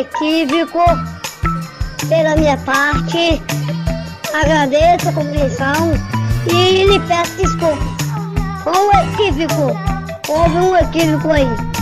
equívoco pela minha parte. Agradeço a compreensão e lhe peço desculpa. Foi um equívoco. Houve um equívoco aí.